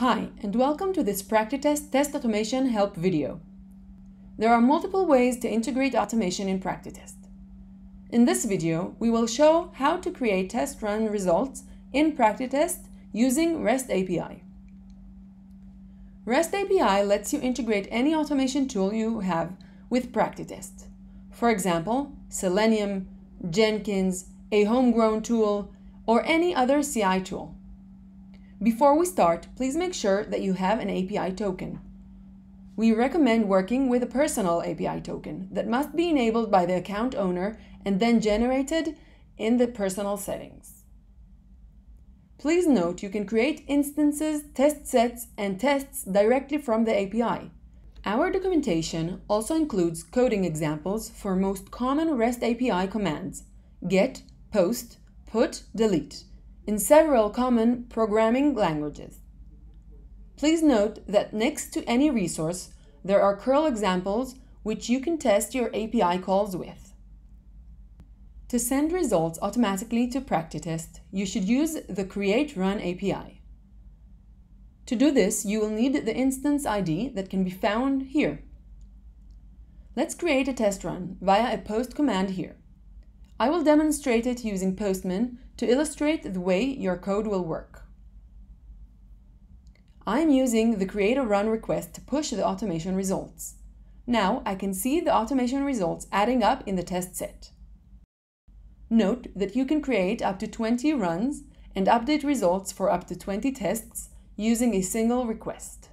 Hi, and welcome to this PractiTest Test Automation Help video. There are multiple ways to integrate automation in PractiTest. In this video, we will show how to create test run results in PractiTest using REST API. REST API lets you integrate any automation tool you have with PractiTest. For example, Selenium, Jenkins, a homegrown tool, or any other CI tool. Before we start, please make sure that you have an API token. We recommend working with a personal API token that must be enabled by the account owner and then generated in the personal settings. Please note you can create instances, test sets, and tests directly from the API. Our documentation also includes coding examples for most common REST API commands: GET, POST, PUT, DELETE, in several common programming languages. Please note that next to any resource, there are curl examples which you can test your API calls with. To send results automatically to PractiTest, you should use the Create Run API. To do this, you will need the instance ID that can be found here. Let's create a test run via a POST command here. I will demonstrate it using Postman to illustrate the way your code will work. I am using the Create a Run request to push the automation results. Now I can see the automation results adding up in the test set. Note that you can create up to 20 runs and update results for up to 20 tests using a single request.